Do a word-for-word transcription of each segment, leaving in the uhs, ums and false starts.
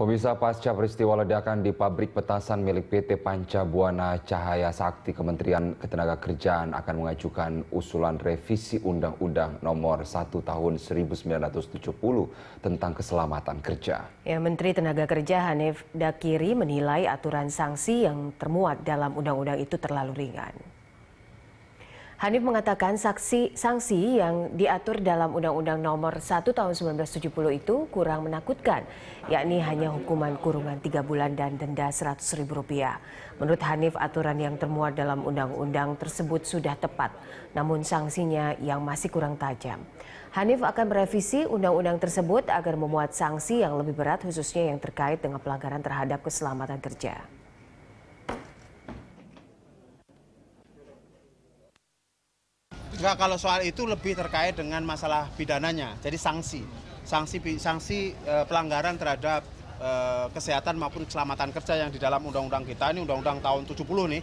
Pemirsa, pasca peristiwa ledakan di pabrik petasan milik P T Panca Buana Cahaya Sakti, Kementerian Ketenagakerjaan akan mengajukan usulan revisi Undang-Undang Nomor satu Tahun seribu sembilan ratus tujuh puluh tentang keselamatan kerja. Ya, Menteri Ketenagakerjaan Hanif Dhakiri menilai aturan sanksi yang termuat dalam undang-undang itu terlalu ringan. Hanif mengatakan saksi, sanksi yang diatur dalam Undang-Undang Nomor satu Tahun seribu sembilan ratus tujuh puluh itu kurang menakutkan, yakni hanya hukuman kurungan tiga bulan dan denda seratus ribu rupiah. Menurut Hanif, aturan yang termuat dalam undang-undang tersebut sudah tepat, namun sanksinya yang masih kurang tajam. Hanif akan merevisi undang-undang tersebut agar memuat sanksi yang lebih berat, khususnya yang terkait dengan pelanggaran terhadap keselamatan kerja. Enggak, kalau soal itu lebih terkait dengan masalah pidananya, jadi sanksi, sanksi, sanksi eh, pelanggaran terhadap eh, kesehatan maupun keselamatan kerja yang di dalam undang-undang kita ini, undang-undang tahun tujuh puluh nih,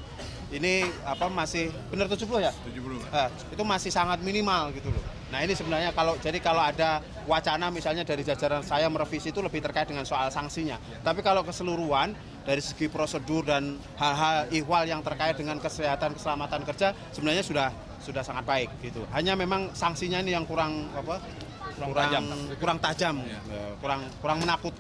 ini apa masih benar tujuh puluh ya? tujuh puluh. Eh, itu masih sangat minimal gitu loh. Nah ini sebenarnya kalau jadi kalau ada wacana misalnya dari jajaran saya merevisi itu lebih terkait dengan soal sanksinya. Tapi kalau keseluruhan dari segi prosedur dan hal-hal ihwal yang terkait dengan kesehatan keselamatan kerja sebenarnya sudah sudah sangat baik gitu. Hanya memang sanksinya ini yang kurang apa? kurang kurang tajam, kurang tajam, kurang kurang menakutkan.